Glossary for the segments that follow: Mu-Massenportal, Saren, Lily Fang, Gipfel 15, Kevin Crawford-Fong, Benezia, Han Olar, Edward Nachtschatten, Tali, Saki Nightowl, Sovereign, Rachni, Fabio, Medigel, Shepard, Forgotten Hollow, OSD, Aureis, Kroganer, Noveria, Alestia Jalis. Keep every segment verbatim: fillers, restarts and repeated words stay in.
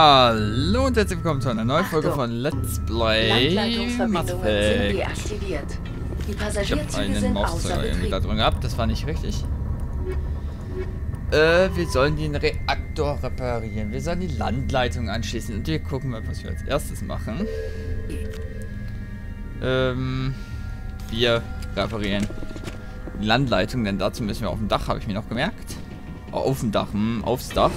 Hallo und herzlich willkommen zu einer neuen Achtung. Folge von Let's Play Mass Effect. Ich hab einen Mauszeiger irgendwie da drin gehabt, das war nicht richtig. Äh, wir sollen den Reaktor reparieren, wir sollen die Landleitung anschließen und wir gucken mal, was wir als erstes machen. Ähm, wir reparieren die Landleitung, denn dazu müssen wir auf dem Dach, habe ich mir noch gemerkt. Oh, auf dem Dach, hm, aufs Dach.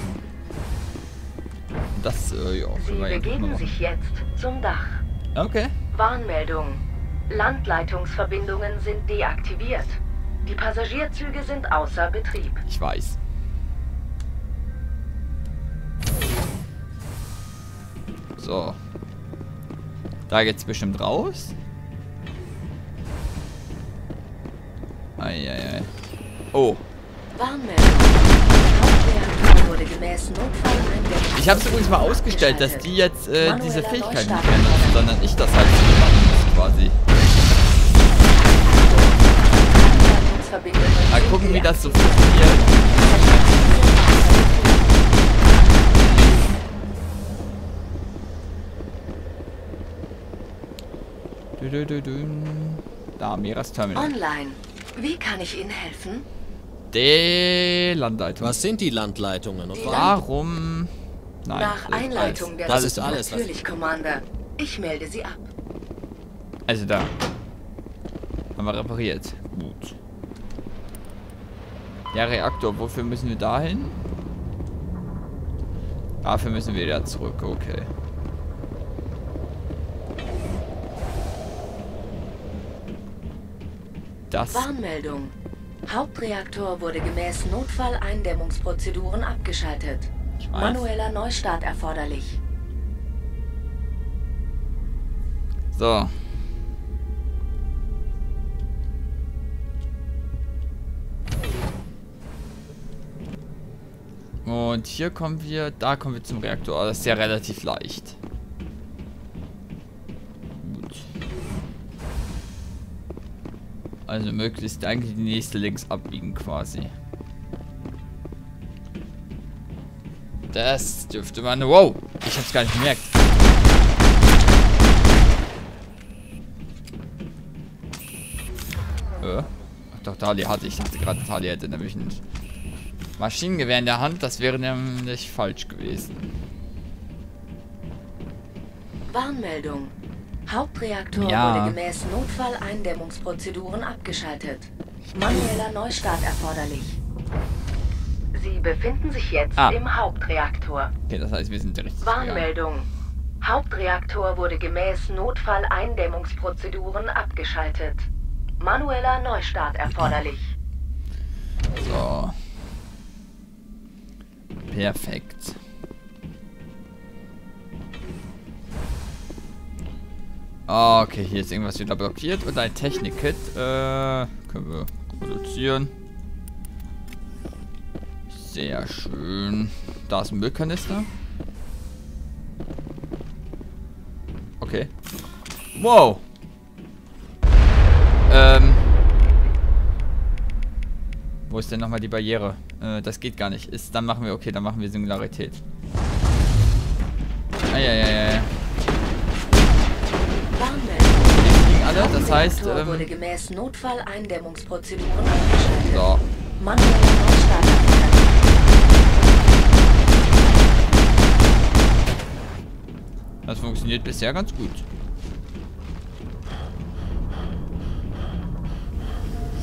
Das, äh, ja, Sie begeben sich jetzt zum Dach. Okay. Warnmeldung. Landleitungsverbindungen sind deaktiviert. Die Passagierzüge sind außer Betrieb. Ich weiß. So. Da geht's bestimmt raus. Eieiei. Oh. Warnmeldung. Ich habe es übrigens mal ausgestellt, dass die jetzt äh, diese Fähigkeiten nicht kennen, sondern ich das halt so machen muss quasi. Mal gucken, wie das so funktioniert. Da, Meeresterminal. Online. Wie kann ich Ihnen helfen? Die Landleitung. Was sind die Landleitungen und die warum? Land Nein, nach Einleitung der das ist alles. Natürlich, Commander. Ich melde sie ab. Also da. Haben wir repariert. Gut. Der Reaktor, wofür müssen wir dahin? Dafür müssen wir wieder zurück, okay. Das. Warnmeldung. Hauptreaktor wurde gemäß Notfalleindämmungsprozeduren abgeschaltet. Manueller Neustart erforderlich. So. Und hier kommen wir, da kommen wir zum Reaktor. Das ist ja relativ leicht. Also möglichst eigentlich die nächste links abbiegen quasi. Das dürfte man... Wow! Ich hab's gar nicht gemerkt. Äh? Ach doch, Tali hatte ich. Ich dachte gerade, Tali hätte nämlich ein Maschinengewehr in der Hand. Das wäre nämlich falsch gewesen. Warnmeldung. Hauptreaktor ja. wurde gemäß Notfalleindämmungsprozeduren abgeschaltet. Manueller Neustart erforderlich. Sie befinden sich jetzt ah. im Hauptreaktor. Okay, das heißt, wir sind richtig. Warnmeldung. Gegangen. Hauptreaktor wurde gemäß Notfalleindämmungsprozeduren abgeschaltet. Manueller Neustart erforderlich. So. Perfekt. Okay, hier ist irgendwas wieder blockiert und ein Technik-Kit. Äh, können wir produzieren. Sehr schön. Da ist ein Müllkanister. Okay. Wow. Ähm. Wo ist denn nochmal die Barriere? Äh, das geht gar nicht. Ist, dann machen wir, okay, dann machen wir Singularität. Eieiei. Das heißt, ähm, wurde gemäß Notfalleindämmungsprozeduren eingeschaltet. So. Manueller Neustart erforderlich. Das funktioniert bisher ganz gut.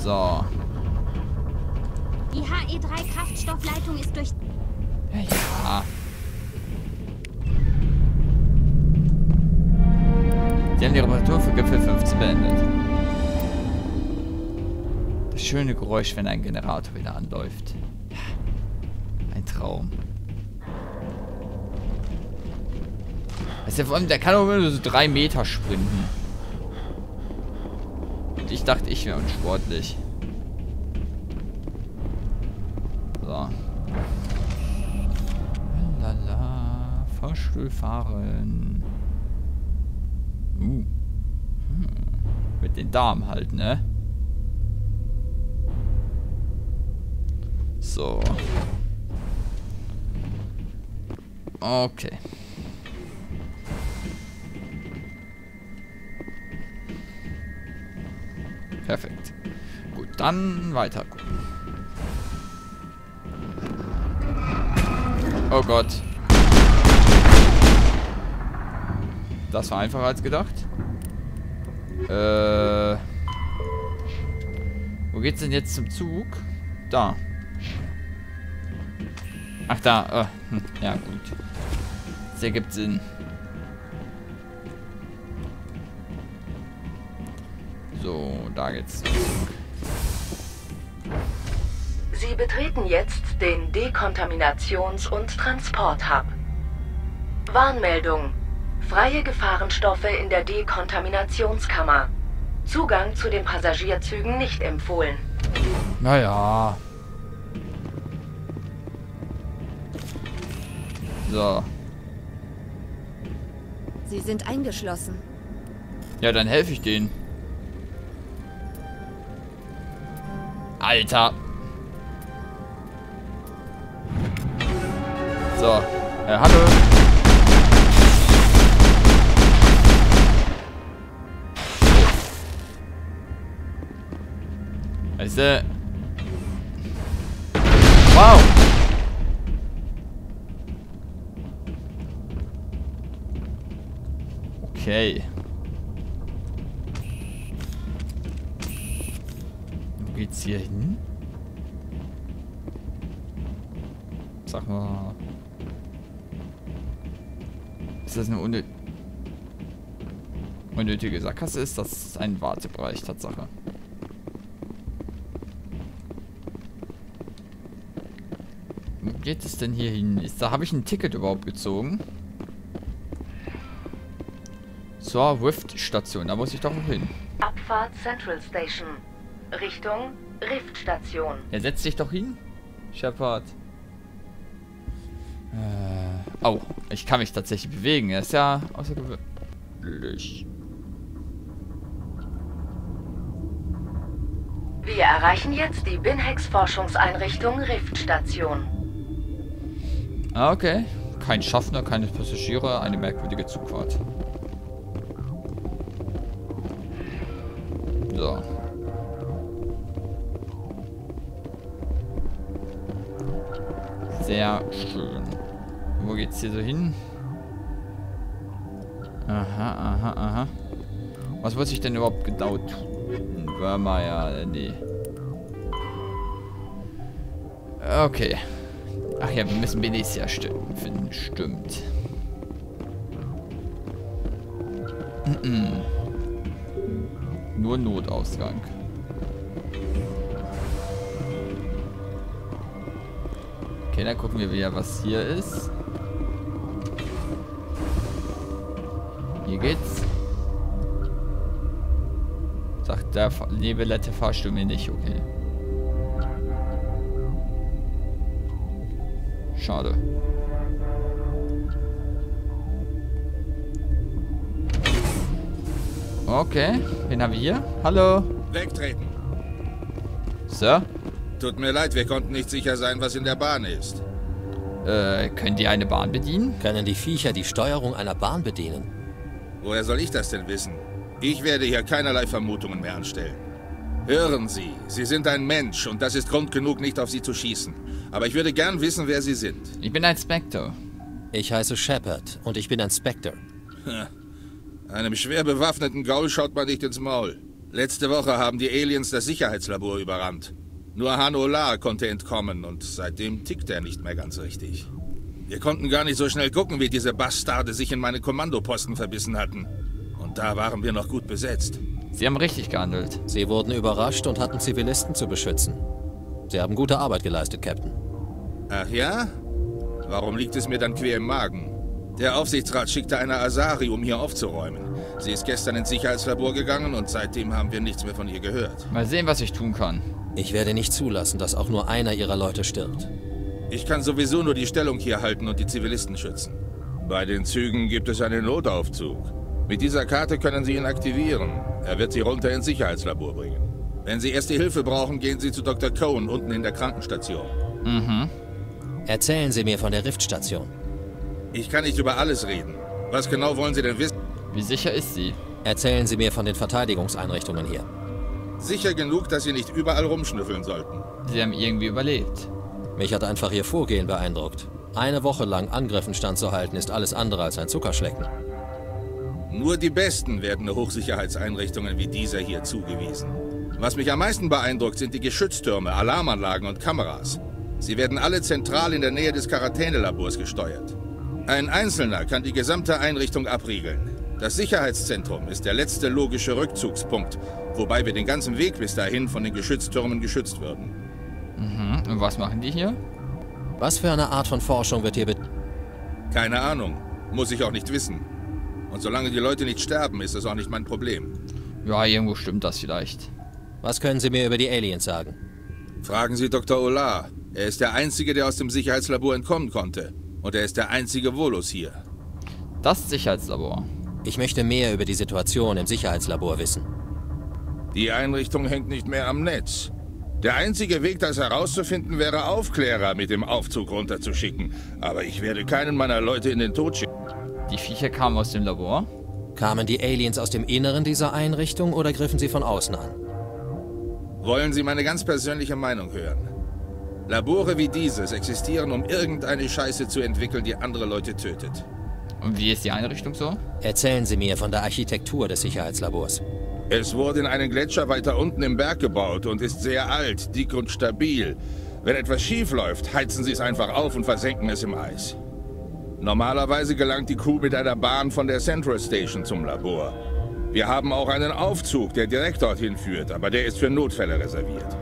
So. Die H E drei Kraftstoffleitung ist durch. Ja, ja. Die haben die Reparatur für Gipfel fünfzehn beendet. Das schöne Geräusch, wenn ein Generator wieder anläuft. Ein Traum. Weißt du, vor allem, der kann auch nur so drei Meter sprinten. Und ich dachte, ich wäre unsportlich. So. Lala, Fahrstuhl fahren. Uh. Hm. Mit den Darm halt, ne? So. Okay. Perfekt. Gut, dann weiter. Oh Gott. Das war einfacher als gedacht. Äh. Wo geht's denn jetzt zum Zug? Da. Ach, da. Äh. Ja, gut. Das ergibt Sinn. So, da geht's zum Zug. Sie betreten jetzt den Dekontaminations- und Transport-Hub. Warnmeldung. Freie Gefahrenstoffe in der Dekontaminationskammer. Zugang zu den Passagierzügen nicht empfohlen. Naja. So. Sie sind eingeschlossen. Ja, dann helfe ich denen. Alter. So. Äh, hallo. Weißte. Wow. Okay. Wo geht's hier hin? Sag mal. Ist das eine unnötige, unnötige Sackgasse? Ist das ein Wartebereich, Tatsache? Wo geht es denn hier hin? Ist, da habe ich ein Ticket überhaupt gezogen. Zur Rift-Station. Da muss ich doch noch hin. Abfahrt Central Station. Richtung Rift-Station. Ja, setz dich doch hin, Shepard. Äh, au. Ich kann mich tatsächlich bewegen. Er ist ja außergewöhnlich. Wir erreichen jetzt die Binhex-Forschungseinrichtung Riftstation. Ah, okay. Kein Schaffner, keine Passagiere, eine merkwürdige Zugfahrt. So. Sehr schön. Wo geht's hier so hin? Aha, aha, aha. Was muss ich denn überhaupt genau tun? Wärmer, ja, nee. Okay. Ach ja, wir müssen Benezia finden. Stimmt. Nur Notausgang. Okay, dann gucken wir wieder, was hier ist. Hier geht's. Sagt der Nebelette Fahrstuhl mir nicht, okay. Schade. Okay, wen haben wir hier? Hallo. Wegtreten. Sir? Tut mir leid, wir konnten nicht sicher sein, was in der Bahn ist. Äh, können die eine Bahn bedienen? Können die Viecher die Steuerung einer Bahn bedienen? Woher soll ich das denn wissen? Ich werde hier keinerlei Vermutungen mehr anstellen. Hören Sie, Sie sind ein Mensch und das ist Grund genug, nicht auf Sie zu schießen. Aber ich würde gern wissen, wer Sie sind. Ich bin ein Spectre. Ich heiße Shepard und ich bin ein Spectre. Einem schwer bewaffneten Gaul schaut man nicht ins Maul. Letzte Woche haben die Aliens das Sicherheitslabor überrannt. Nur Han Olar konnte entkommen und seitdem tickt er nicht mehr ganz richtig. Wir konnten gar nicht so schnell gucken, wie diese Bastarde sich in meine Kommandoposten verbissen hatten. Und da waren wir noch gut besetzt. Sie haben richtig gehandelt. Sie wurden überrascht und hatten Zivilisten zu beschützen. Sie haben gute Arbeit geleistet, Captain. Ach ja? Warum liegt es mir dann quer im Magen? Der Aufsichtsrat schickte eine Asari, um hier aufzuräumen. Sie ist gestern ins Sicherheitslabor gegangen und seitdem haben wir nichts mehr von ihr gehört. Mal sehen, was ich tun kann. Ich werde nicht zulassen, dass auch nur einer ihrer Leute stirbt. Ich kann sowieso nur die Stellung hier halten und die Zivilisten schützen. Bei den Zügen gibt es einen Notaufzug. Mit dieser Karte können Sie ihn aktivieren. Er wird Sie runter ins Sicherheitslabor bringen. Wenn Sie erste Hilfe brauchen, gehen Sie zu Doktor Cohen unten in der Krankenstation. Mhm. Erzählen Sie mir von der Riftstation. Ich kann nicht über alles reden. Was genau wollen Sie denn wissen? Wie sicher ist sie? Erzählen Sie mir von den Verteidigungseinrichtungen hier. Sicher genug, dass sie nicht überall rumschnüffeln sollten. Sie haben irgendwie überlebt. Mich hat einfach ihr Vorgehen beeindruckt. Eine Woche lang Angriffen standzuhalten, ist alles andere als ein Zuckerschlecken. Nur die Besten werden Hochsicherheitseinrichtungen wie dieser hier zugewiesen. Was mich am meisten beeindruckt, sind die Geschütztürme, Alarmanlagen und Kameras. Sie werden alle zentral in der Nähe des Quarantänelabors gesteuert. Ein Einzelner kann die gesamte Einrichtung abriegeln. Das Sicherheitszentrum ist der letzte logische Rückzugspunkt, wobei wir den ganzen Weg bis dahin von den Geschütztürmen geschützt würden. Mhm. Und was machen die hier? Was für eine Art von Forschung wird hier betrieben? Keine Ahnung. Muss ich auch nicht wissen. Und solange die Leute nicht sterben, ist das auch nicht mein Problem. Ja, irgendwo stimmt das vielleicht. Was können Sie mir über die Aliens sagen? Fragen Sie Doktor Olar. Er ist der Einzige, der aus dem Sicherheitslabor entkommen konnte. Und er ist der einzige Volus hier. Das Sicherheitslabor. Ich möchte mehr über die Situation im Sicherheitslabor wissen. Die Einrichtung hängt nicht mehr am Netz. Der einzige Weg, das herauszufinden, wäre Aufklärer mit dem Aufzug runterzuschicken. Aber ich werde keinen meiner Leute in den Tod schicken. Die Viecher kamen aus dem Labor? Kamen die Aliens aus dem Inneren dieser Einrichtung oder griffen sie von außen an? Wollen Sie meine ganz persönliche Meinung hören? Labore wie dieses existieren, um irgendeine Scheiße zu entwickeln, die andere Leute tötet. Und wie ist die Einrichtung so? Erzählen Sie mir von der Architektur des Sicherheitslabors. Es wurde in einen Gletscher weiter unten im Berg gebaut und ist sehr alt, dick und stabil. Wenn etwas schief läuft, heizen sie es einfach auf und versenken es im Eis. Normalerweise gelangt die Crew mit einer Bahn von der Central Station zum Labor. Wir haben auch einen Aufzug, der direkt dorthin führt, aber der ist für Notfälle reserviert.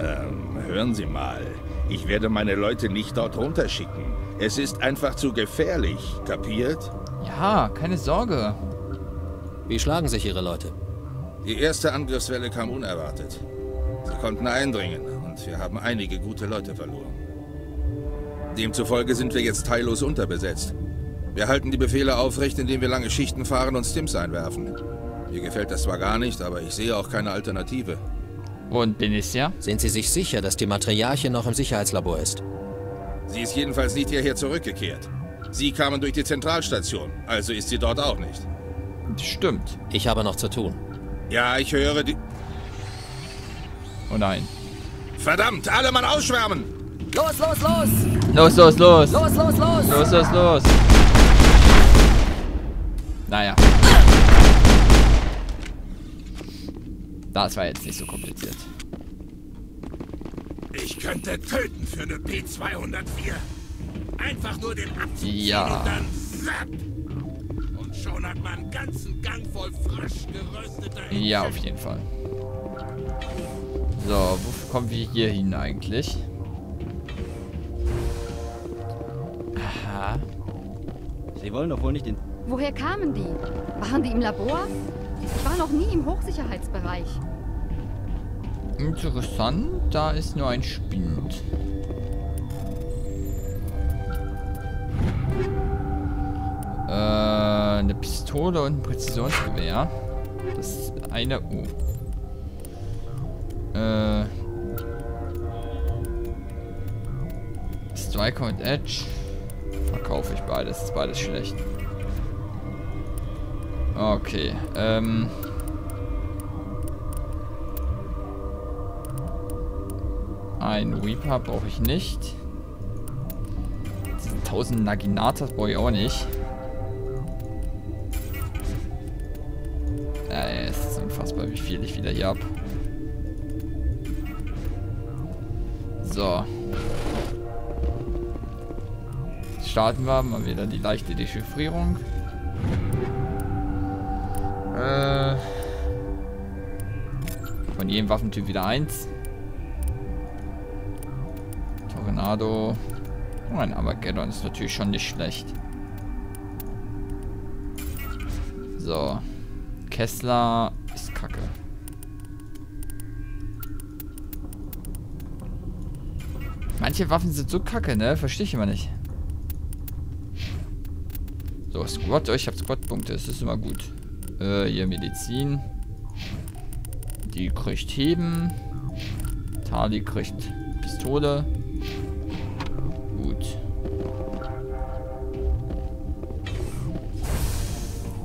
Ähm, hören Sie mal. Ich werde meine Leute nicht dort runterschicken. Es ist einfach zu gefährlich, kapiert? Ja, keine Sorge. Wie schlagen sich Ihre Leute? Die erste Angriffswelle kam unerwartet. Sie konnten eindringen und wir haben einige gute Leute verloren. Demzufolge sind wir jetzt teillos unterbesetzt. Wir halten die Befehle aufrecht, indem wir lange Schichten fahren und Stims einwerfen. Mir gefällt das zwar gar nicht, aber ich sehe auch keine Alternative. Und Benezia? Sind Sie sich sicher, dass die Matriarchin noch im Sicherheitslabor ist? Sie ist jedenfalls nicht hierher zurückgekehrt. Sie kamen durch die Zentralstation, also ist sie dort auch nicht. Stimmt. Ich habe noch zu tun. Ja, ich höre die... Oh nein. Verdammt, alle Mann ausschwärmen! Los, los, los! Los, los, los! Los, los, los! Los, los, los! Naja. Das war jetzt nicht so kompliziert. Ich könnte töten für eine P zweihundertvier. Einfach nur den Abzug ja. Und dann... Schon hat man einen ganzen Gang voll frisch gerösteter Insekten. Ja, auf jeden Fall. So, wo kommen wir hier hin eigentlich? Aha. Sie wollen doch wohl nicht in... Woher kamen die? Waren die im Labor? Ich war noch nie im Hochsicherheitsbereich. Interessant, da ist nur ein Spind. Äh... Eine Pistole und ein Präzisionsgewehr. Das ist eine U. Äh. Striker und Edge. Verkaufe ich beides. Ist beides schlecht. Okay. Ähm. Ein Reaper brauche ich nicht. tausend Naginatas brauche ich auch nicht. Unfassbar, wie viel ich wieder hier habe. So. Jetzt starten wir mal wieder die leichte Dechiffrierung. Äh. Von jedem Waffentyp wieder eins. Tornado. Oh, ein Armageddon ist natürlich schon nicht schlecht. So. Kessler ist kacke. Manche Waffen sind so kacke, ne? Verstehe ich immer nicht. So, Squad. Ich habe Squad-Punkte. Das ist immer gut. Äh, hier Medizin. Die kriegt Heben. Tali kriegt Pistole. Gut.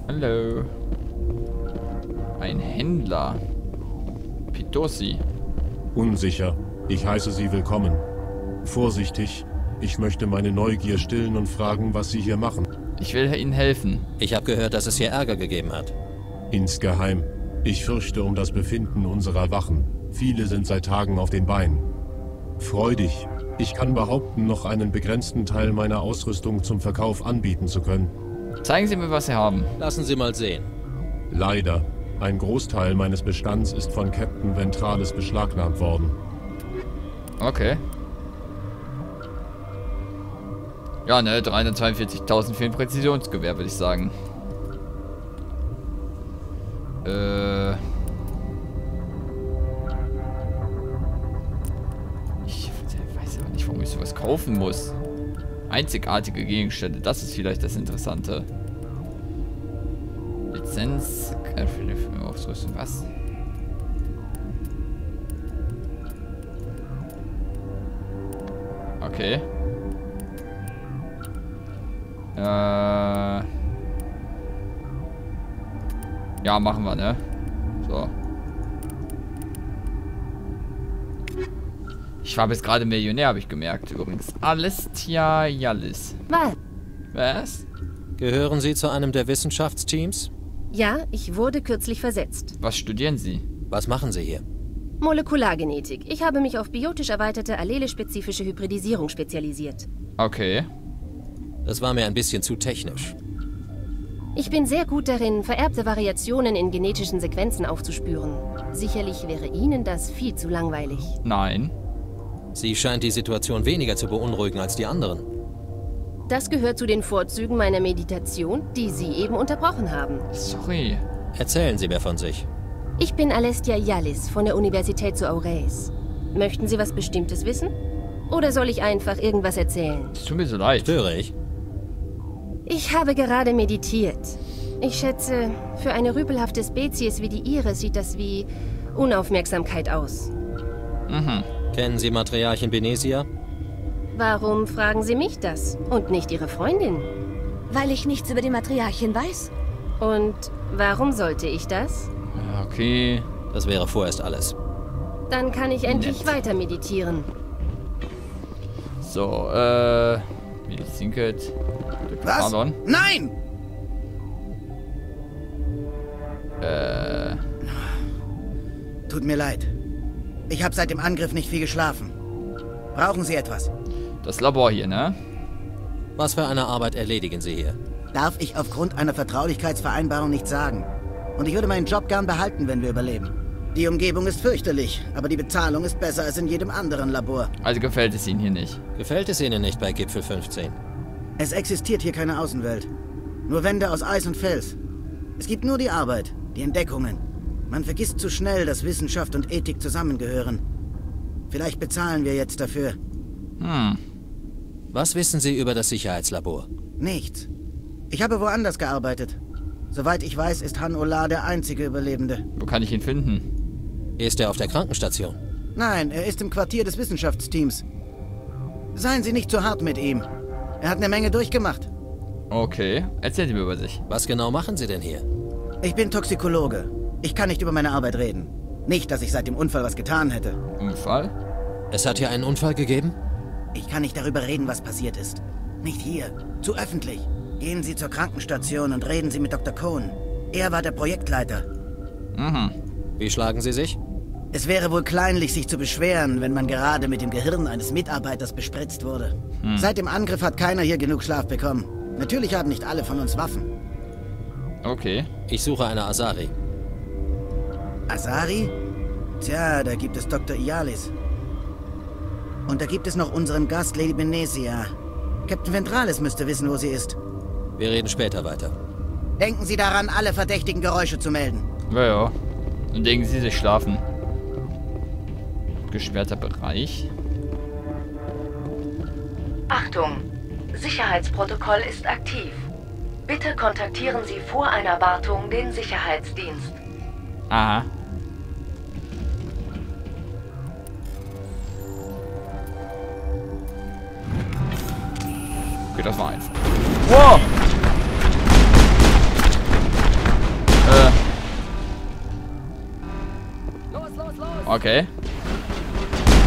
Hallo. Ein Händler. Rapidosi. Unsicher. Ich heiße Sie willkommen. Vorsichtig. Ich möchte meine Neugier stillen und fragen, was Sie hier machen. Ich will Ihnen helfen. Ich habe gehört, dass es hier Ärger gegeben hat. Insgeheim. Ich fürchte um das Befinden unserer Wachen. Viele sind seit Tagen auf den Beinen. Freudig. Ich kann behaupten, noch einen begrenzten Teil meiner Ausrüstung zum Verkauf anbieten zu können. Zeigen Sie mir, was Sie haben. Lassen Sie mal sehen. Leider. Ein Großteil meines Bestands ist von Captain Ventralis beschlagnahmt worden. Okay. Ja, ne, dreihundertzweiundvierzigtausend für ein Präzisionsgewehr, würde ich sagen. Äh... Ich weiß aber nicht, warum ich sowas kaufen muss. Einzigartige Gegenstände, das ist vielleicht das Interessante. Lizenz... Ausrüstung, was? Okay. Äh... Ja, machen wir, ne? So. Ich war bis gerade Millionär, habe ich gemerkt, übrigens. Alestia Jalis. Was? Was? Gehören Sie zu einem der Wissenschaftsteams? Ja, ich wurde kürzlich versetzt. Was studieren Sie? Was machen Sie hier? Molekulargenetik. Ich habe mich auf biotisch erweiterte, allelespezifische Hybridisierung spezialisiert. Okay. Das war mir ein bisschen zu technisch. Ich bin sehr gut darin, vererbte Variationen in genetischen Sequenzen aufzuspüren. Sicherlich wäre Ihnen das viel zu langweilig. Nein. Sie scheint die Situation weniger zu beunruhigen als die anderen. Das gehört zu den Vorzügen meiner Meditation, die Sie eben unterbrochen haben. Sorry. Erzählen Sie mir von sich. Ich bin Alestia Jalis von der Universität zu Aureis. Möchten Sie was Bestimmtes wissen? Oder soll ich einfach irgendwas erzählen? Es tut mir so leid. Störe ich? Ich habe gerade meditiert. Ich schätze, für eine rüpelhafte Spezies wie die Ihre sieht das wie Unaufmerksamkeit aus. Mhm. Kennen Sie Matriarchin Benezia? Warum fragen Sie mich das und nicht Ihre Freundin? Weil ich nichts über die Matriarchin weiß. Und warum sollte ich das? Okay, das wäre vorerst alles. Dann kann ich endlich Nett. weiter meditieren. So, äh... Medizinket... Was? Pardon. Nein! Äh. Tut mir leid. Ich habe seit dem Angriff nicht viel geschlafen. Brauchen Sie etwas? Das Labor hier, ne? Was für eine Arbeit erledigen Sie hier? Darf ich aufgrund einer Vertraulichkeitsvereinbarung nicht sagen. Und ich würde meinen Job gern behalten, wenn wir überleben. Die Umgebung ist fürchterlich, aber die Bezahlung ist besser als in jedem anderen Labor. Also gefällt es Ihnen hier nicht? Gefällt es Ihnen nicht bei Gipfel fünfzehn? Es existiert hier keine Außenwelt. Nur Wände aus Eis und Fels. Es gibt nur die Arbeit, die Entdeckungen. Man vergisst zu schnell, dass Wissenschaft und Ethik zusammengehören. Vielleicht bezahlen wir jetzt dafür. Hm. Was wissen Sie über das Sicherheitslabor? Nichts. Ich habe woanders gearbeitet. Soweit ich weiß, ist Han Olar der einzige Überlebende. Wo kann ich ihn finden? Ist er auf der Krankenstation? Nein, er ist im Quartier des Wissenschaftsteams. Seien Sie nicht zu hart mit ihm. Er hat eine Menge durchgemacht. Okay, erzählen Sie mir über sich. Was genau machen Sie denn hier? Ich bin Toxikologe. Ich kann nicht über meine Arbeit reden. Nicht, dass ich seit dem Unfall was getan hätte. Unfall? Es hat hier einen Unfall gegeben? Ich kann nicht darüber reden, was passiert ist. Nicht hier. Zu öffentlich. Gehen Sie zur Krankenstation und reden Sie mit Doktor Cohn. Er war der Projektleiter. Mhm. Wie schlagen Sie sich? Es wäre wohl kleinlich, sich zu beschweren, wenn man gerade mit dem Gehirn eines Mitarbeiters bespritzt wurde. Hm. Seit dem Angriff hat keiner hier genug Schlaf bekommen. Natürlich haben nicht alle von uns Waffen. Okay. Ich suche eine Asari. Asari? Tja, da gibt es Doktor Ialis. Und da gibt es noch unseren Gast, Lady Benezia. Captain Ventralis müsste wissen, wo sie ist. Wir reden später weiter. Denken Sie daran, alle verdächtigen Geräusche zu melden. Ja, ja. Und legen Sie sich schlafen. Gesperrter Bereich. Achtung! Sicherheitsprotokoll ist aktiv. Bitte kontaktieren Sie vor einer Wartung den Sicherheitsdienst. Aha. Okay, das war einfach. Wow! Äh. Los, los, los! Okay.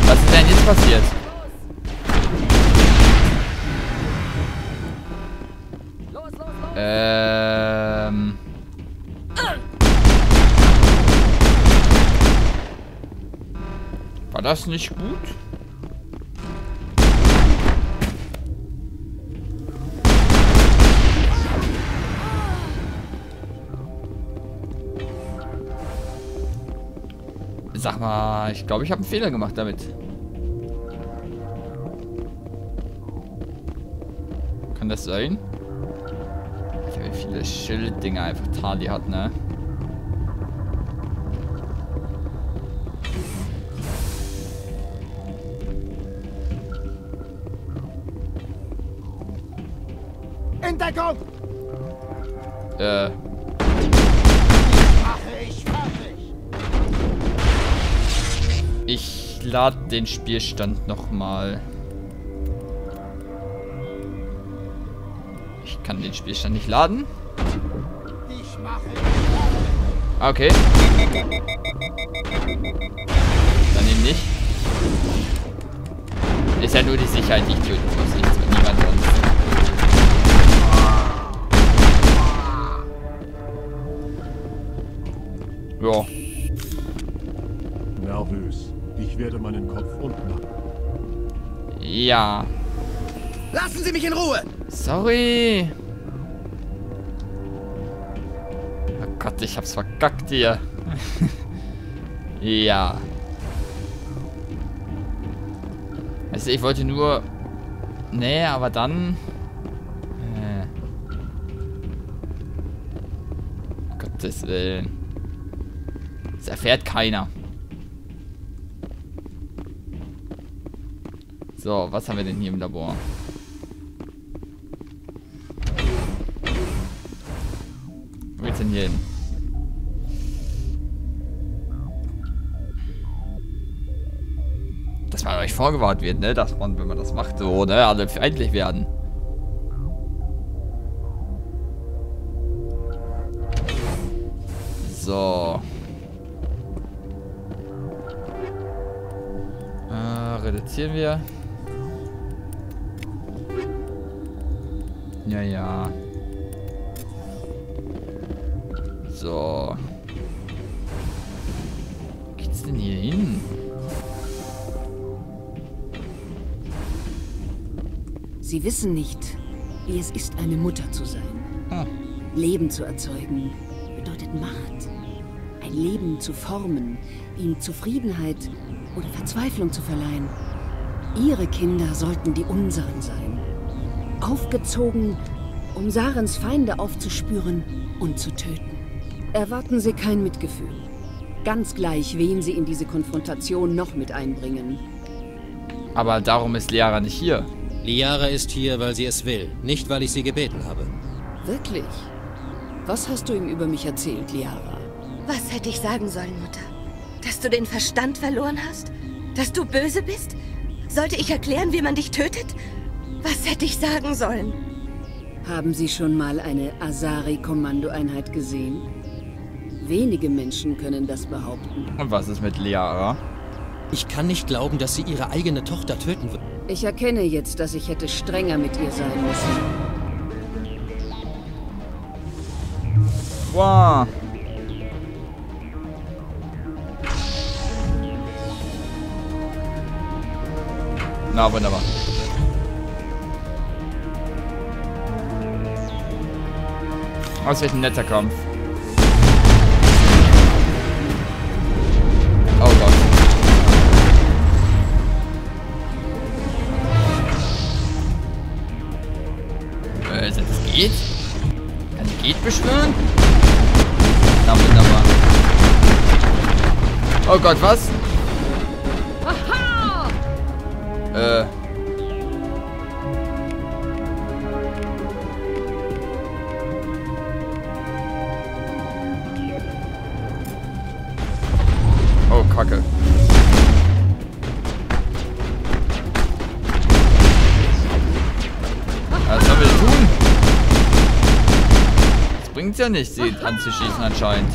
Was ist denn jetzt passiert? Los, los, los. Ähm. War das nicht gut? Sag mal, ich glaube, ich habe einen Fehler gemacht damit. Kann das sein? Ich weiß, wie viele Schilddinger einfach Tali hat, ne? In Deckung! Äh. Ich lade den Spielstand nochmal. Ich kann den Spielstand nicht laden. Okay. Dann eben nicht. Ist ja nur die Sicherheit, die Idioten, muss nichts mit niemand sonst. Ja. Nervös. Ich werde meinen Kopf unten machen. Ja. Lassen Sie mich in Ruhe! Sorry. Oh Gott, ich hab's verkackt hier. Ja. Also ich wollte nur... Nee, aber dann... Äh. Um Gottes Willen. Das erfährt keiner. So, was haben wir denn hier im Labor? Wo geht's denn hier hin? Dass man euch vorgewarnt wird, ne? Dass man, wenn man das macht, so, ne? Alle feindlich werden. So. Äh, reduzieren wir. Ja, ja. So. Wo geht's denn hier hin? Sie wissen nicht, wie es ist, eine Mutter zu sein. Ah. Leben zu erzeugen bedeutet Macht. Ein Leben zu formen, ihm Zufriedenheit oder Verzweiflung zu verleihen. Ihre Kinder sollten die unseren sein. Aufgezogen, um Sarens Feinde aufzuspüren und zu töten. Erwarten Sie kein Mitgefühl. Ganz gleich, wen Sie in diese Konfrontation noch mit einbringen. Aber darum ist Liara nicht hier. Liara ist hier, weil sie es will, nicht weil ich sie gebeten habe. Wirklich? Was hast du ihm über mich erzählt, Liara? Was hätte ich sagen sollen, Mutter? Dass du den Verstand verloren hast? Dass du böse bist? Sollte ich erklären, wie man dich tötet? Was hätte ich sagen sollen? Haben Sie schon mal eine Asari-Kommandoeinheit gesehen? Wenige Menschen können das behaupten. Und was ist mit Liara? Ich kann nicht glauben, dass sie ihre eigene Tochter töten wird. Ich erkenne jetzt, dass ich hätte strenger mit ihr sein müssen. Wow. Na, wunderbar. Das wird ein netter Kampf. Oh Gott. Äh, ist das geht? Kann ich geht beschwören? Na wunderbar. Oh Gott, was? Aha! Äh. Kacke. Was sollen wir tun? Das bringt's ja nicht, sie anzuschießen anscheinend.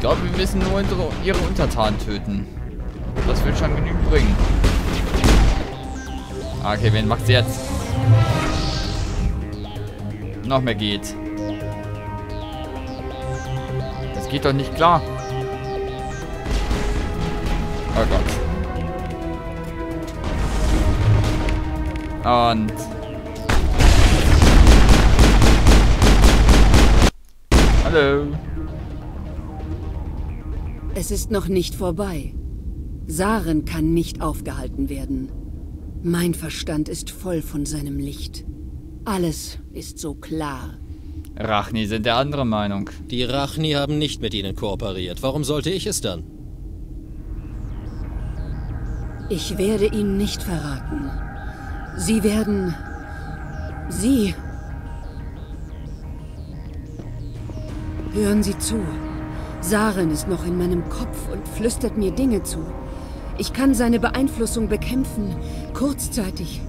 Ich glaube, wir müssen nur ihre Untertanen töten. Das wird schon genügend bringen. Ah, okay, wen macht's jetzt? Noch mehr geht. Das geht doch nicht klar. Oh Gott. Und... Hallo. Es ist noch nicht vorbei. Saren kann nicht aufgehalten werden. Mein Verstand ist voll von seinem Licht. Alles ist so klar. Rachni sind der anderen Meinung. Die Rachni haben nicht mit ihnen kooperiert. Warum sollte ich es dann? Ich werde ihnen nicht verraten. Sie werden... Sie... Hören Sie zu. Saren ist noch in meinem Kopf und flüstert mir Dinge zu. Ich kann seine Beeinflussung bekämpfen, kurzzeitig.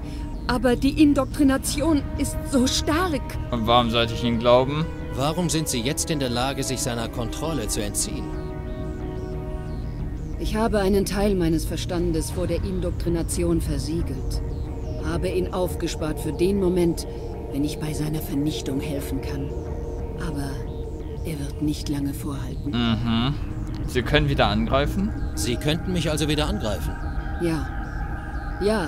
Aber die Indoktrination ist so stark. Und warum sollte ich Ihnen glauben? Warum sind Sie jetzt in der Lage, sich seiner Kontrolle zu entziehen? Ich habe einen Teil meines Verstandes vor der Indoktrination versiegelt. Habe ihn aufgespart für den Moment, wenn ich bei seiner Vernichtung helfen kann. Aber... Er wird nicht lange vorhalten. Mhm. Sie können wieder angreifen? Sie könnten mich also wieder angreifen? Ja. Ja,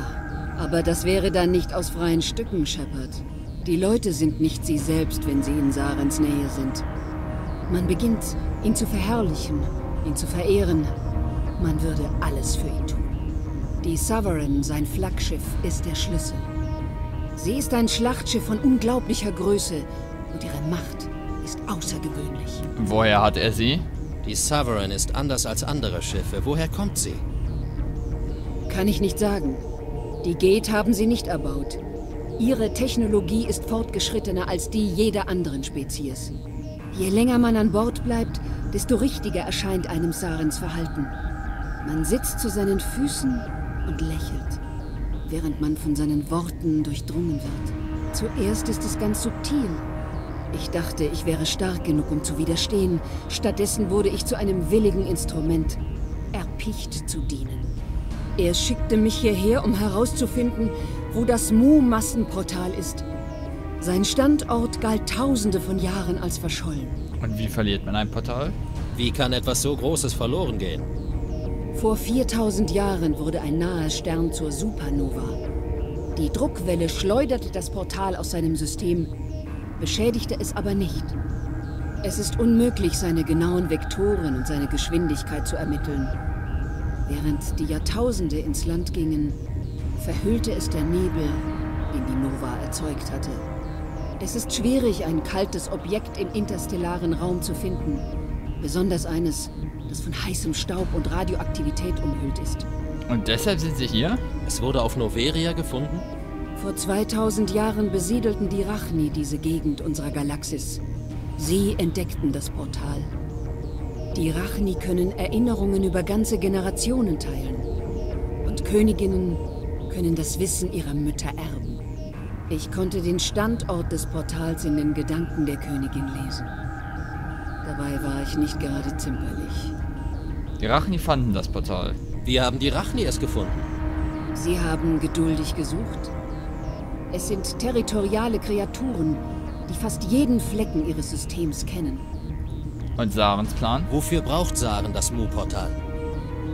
aber das wäre dann nicht aus freien Stücken, Shepard. Die Leute sind nicht sie selbst, wenn sie in Sarens Nähe sind. Man beginnt, ihn zu verherrlichen, ihn zu verehren. Man würde alles für ihn tun. Die Sovereign, sein Flaggschiff, ist der Schlüssel. Sie ist ein Schlachtschiff von unglaublicher Größe und ihre Macht ist außergewöhnlich. Woher hat er sie? Die Sovereign ist anders als andere Schiffe. Woher kommt sie? Kann ich nicht sagen. Die Gate haben sie nicht erbaut. Ihre Technologie ist fortgeschrittener als die jeder anderen Spezies. Je länger man an Bord bleibt, desto richtiger erscheint einem Sarens Verhalten. Man sitzt zu seinen Füßen und lächelt, während man von seinen Worten durchdrungen wird. Zuerst ist es ganz subtil. Ich dachte, ich wäre stark genug, um zu widerstehen. Stattdessen wurde ich zu einem willigen Instrument, erpicht zu dienen. Er schickte mich hierher, um herauszufinden, wo das Mu-Massenportal ist. Sein Standort galt tausende von Jahren als verschollen. Und wie verliert man ein Portal? Wie kann etwas so Großes verloren gehen? Vor viertausend Jahren wurde ein naher Stern zur Supernova. Die Druckwelle schleuderte das Portal aus seinem System, beschädigte es aber nicht. Es ist unmöglich, seine genauen Vektoren und seine Geschwindigkeit zu ermitteln. Während die Jahrtausende ins Land gingen, verhüllte es der Nebel, den die Nova erzeugt hatte. Es ist schwierig, ein kaltes Objekt im interstellaren Raum zu finden. Besonders eines, das von heißem Staub und Radioaktivität umhüllt ist. Und deshalb sind sie hier? Es wurde auf Noveria gefunden? Vor zweitausend Jahren besiedelten die Rachni diese Gegend unserer Galaxis. Sie entdeckten das Portal. Die Rachni können Erinnerungen über ganze Generationen teilen. Und Königinnen können das Wissen ihrer Mütter erben. Ich konnte den Standort des Portals in den Gedanken der Königin lesen. Dabei war ich nicht gerade zimperlich. Die Rachni fanden das Portal. Wie haben die Rachni es gefunden? Sie haben geduldig gesucht. Es sind territoriale Kreaturen, die fast jeden Flecken ihres Systems kennen. Und Sarens Plan? Wofür braucht Saren das Mu-Portal?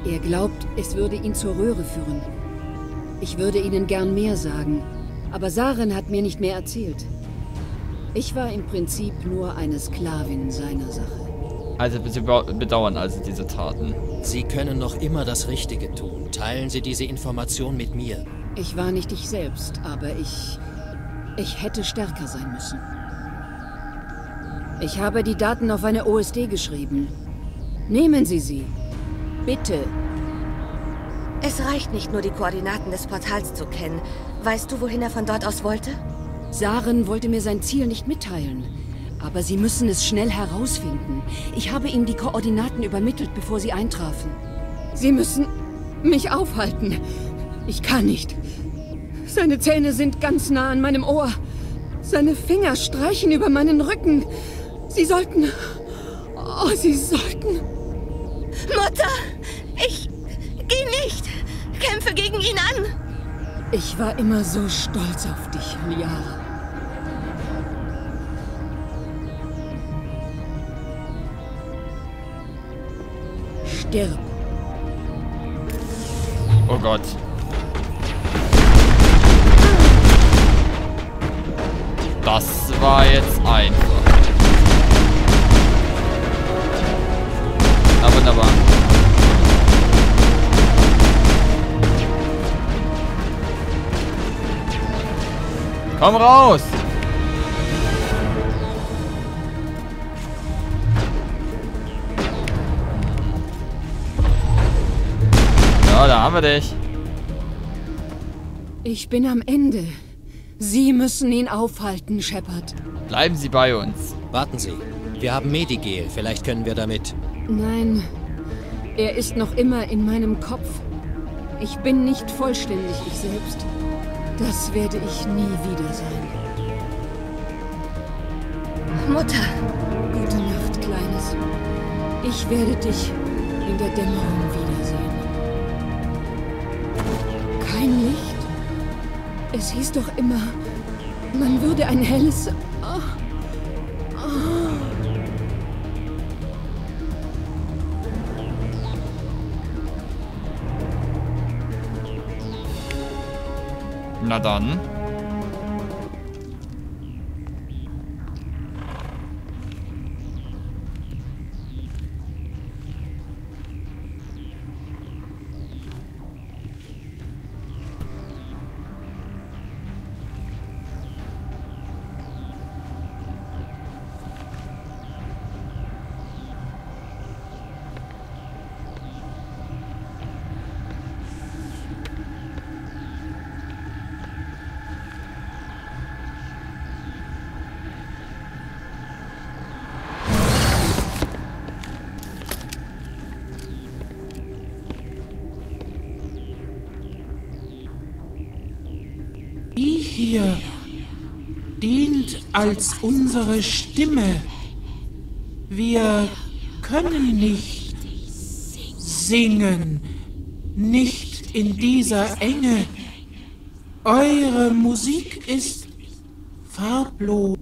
Er glaubt, es würde ihn zur Röhre führen. Ich würde Ihnen gern mehr sagen, aber Saren hat mir nicht mehr erzählt. Ich war im Prinzip nur eine Sklavin seiner Sache. Also Sie bedauern also diese Taten? Sie können noch immer das Richtige tun. Teilen Sie diese Information mit mir. Ich war nicht ich selbst, aber ich... ich hätte stärker sein müssen. Ich habe die Daten auf eine O S D geschrieben. Nehmen Sie sie. Bitte. Es reicht nicht nur, die Koordinaten des Portals zu kennen. Weißt du, wohin er von dort aus wollte? Saren wollte mir sein Ziel nicht mitteilen. Aber Sie müssen es schnell herausfinden. Ich habe ihm die Koordinaten übermittelt, bevor Sie eintrafen. Sie müssen mich aufhalten. Ich kann nicht. Seine Zähne sind ganz nah an meinem Ohr. Seine Finger streichen über meinen Rücken. Sie sollten... Oh, Sie sollten... Mutter, ich geh nicht. Kämpfe gegen ihn an. Ich war immer so stolz auf dich, Liara. Stirb. Oh Gott. Das war jetzt einfach. Na wunderbar. Komm raus! Ja, da haben wir dich. Ich bin am Ende. Sie müssen ihn aufhalten, Shepard. Bleiben Sie bei uns. Warten Sie. Wir haben Medigel. Vielleicht können wir damit... Nein. Er ist noch immer in meinem Kopf. Ich bin nicht vollständig ich selbst. Das werde ich nie wieder sein. Mutter. Gute Nacht, Kleines. Ich werde dich in der Dämmerung wiedersehen. Kein Licht? Es hieß doch immer, man würde ein helles... Oh. Oh. Na dann. Hier dient als unsere Stimme. Wir können nicht singen, nicht in dieser Enge. Eure Musik ist farblos.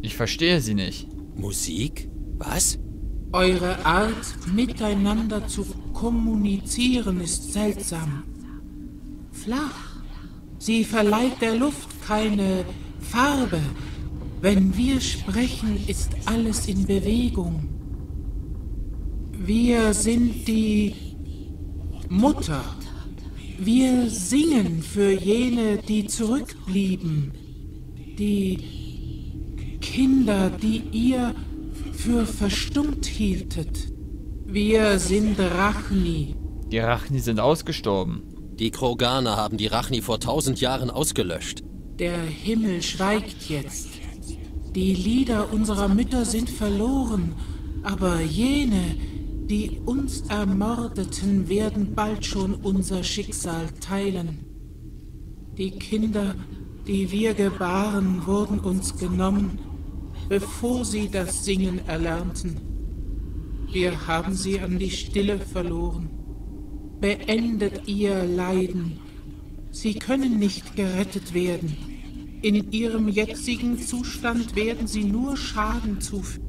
Ich verstehe sie nicht. Musik? Was? Eure Art, miteinander zu kommunizieren, ist seltsam. Flach. Sie verleiht der Luft keine Farbe. Wenn wir sprechen, ist alles in Bewegung. Wir sind die Mutter. Wir singen für jene, die zurückblieben. Die Kinder, die ihr für verstummt hieltet. Wir sind Rachni. Die Rachni sind ausgestorben. Die Kroganer haben die Rachni vor tausend Jahren ausgelöscht. Der Himmel schweigt jetzt. Die Lieder unserer Mütter sind verloren, aber jene, die uns ermordeten, werden bald schon unser Schicksal teilen. Die Kinder, die wir gebaren, wurden uns genommen, bevor sie das Singen erlernten. Wir haben sie an die Stille verloren. Beendet ihr Leiden. Sie können nicht gerettet werden. In ihrem jetzigen Zustand werden sie nur Schaden zufügen.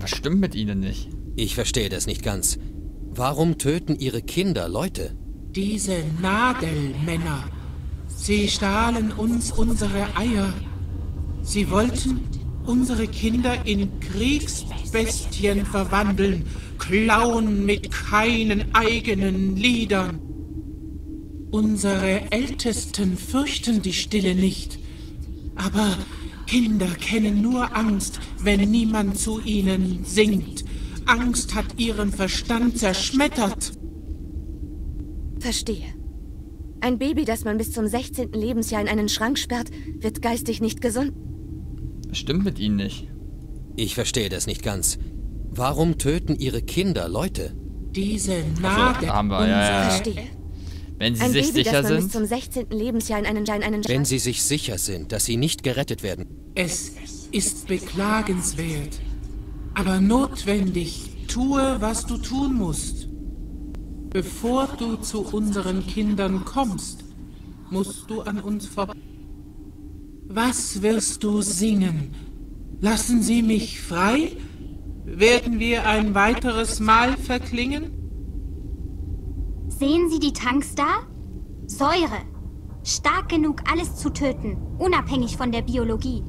Was stimmt mit ihnen nicht? Ich verstehe das nicht ganz. Warum töten ihre Kinder Leute? Diese Nadelmänner. Sie stahlen uns unsere Eier. Sie wollten unsere Kinder in Kriegsbestien verwandeln. Klauen mit keinen eigenen Liedern. Unsere Ältesten fürchten die Stille nicht. Aber Kinder kennen nur Angst, wenn niemand zu ihnen singt. Angst hat ihren Verstand zerschmettert. Verstehe. Ein Baby, das man bis zum sechzehnten Lebensjahr in einen Schrank sperrt, wird geistig nicht gesund. Das stimmt mit ihnen nicht. Ich verstehe das nicht ganz. Warum töten ihre Kinder Leute? Diese Nadel. Also, wir, ja, ja. Wenn sie sich sicher sind, zum sechzehnten Lebensjahr in einen, in einen wenn sie sich sicher sind, dass sie nicht gerettet werden. Es ist beklagenswert, aber notwendig. Tue, was du tun musst. Bevor du zu unseren Kindern kommst, musst du an uns vorbei. Was wirst du singen? Lassen Sie mich frei? Werden wir ein weiteres Mal verklingen? Sehen Sie die Tanks da? Säure. Stark genug, alles zu töten, unabhängig von der Biologie.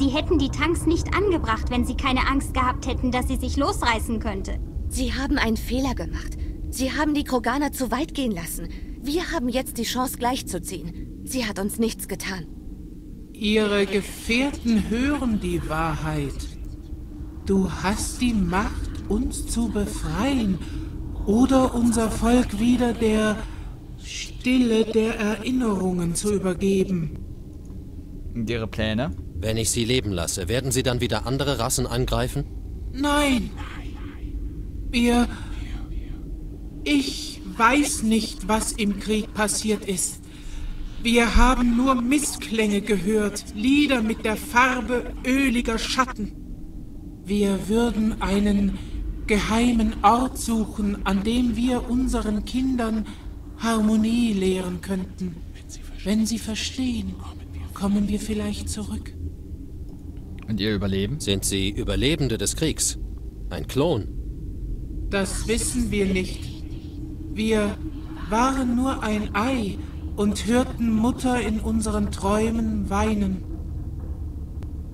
Sie hätten die Tanks nicht angebracht, wenn sie keine Angst gehabt hätten, dass sie sich losreißen könnte. Sie haben einen Fehler gemacht. Sie haben die Kroganer zu weit gehen lassen. Wir haben jetzt die Chance, gleichzuziehen. Sie hat uns nichts getan. Ihre Gefährten hören die Wahrheit. Du hast die Macht, uns zu befreien oder unser Volk wieder der Stille der Erinnerungen zu übergeben. Und ihre Pläne? Wenn ich sie leben lasse, werden sie dann wieder andere Rassen angreifen? Nein. Wir... Ich weiß nicht, was im Krieg passiert ist. Wir haben nur Missklänge gehört, Lieder mit der Farbe öliger Schatten. Wir würden einen geheimen Ort suchen, an dem wir unseren Kindern Harmonie lehren könnten. Wenn sie verstehen, kommen wir vielleicht zurück. Und ihr Überleben? Sind sie Überlebende des Kriegs? Ein Klon? Das wissen wir nicht. Wir waren nur ein Ei und hörten Mutter in unseren Träumen weinen.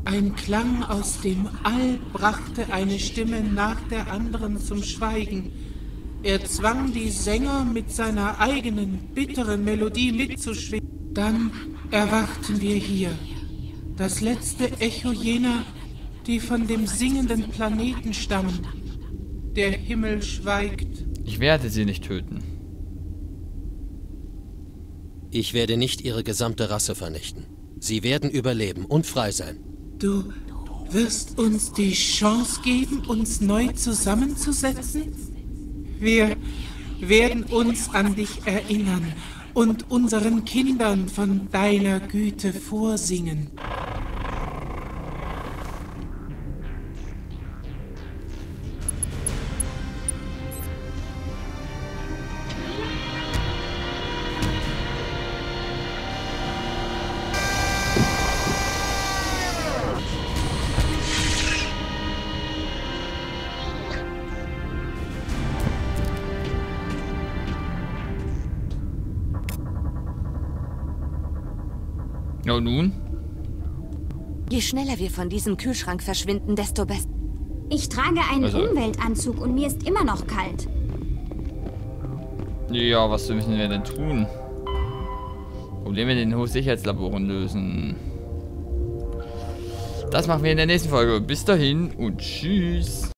Ein Klang aus dem All brachte eine Stimme nach der anderen zum Schweigen. Er zwang die Sänger mit seiner eigenen, bitteren Melodie mitzuschwingen. Dann erwachten wir hier. Das letzte Echo jener, die von dem singenden Planeten stammen. Der Himmel schweigt. Ich werde sie nicht töten. Ich werde nicht ihre gesamte Rasse vernichten. Sie werden überleben und frei sein. Du wirst uns die Chance geben, uns neu zusammenzusetzen? Wir werden uns an dich erinnern und unseren Kindern von deiner Güte vorsingen. Und nun? Je schneller wir von diesem Kühlschrank verschwinden, desto besser. Ich trage einen also. Umweltanzug und mir ist immer noch kalt. Ja, was müssen wir denn tun? Probleme in den Hochsicherheitslaboren lösen. Das machen wir in der nächsten Folge. Bis dahin und tschüss.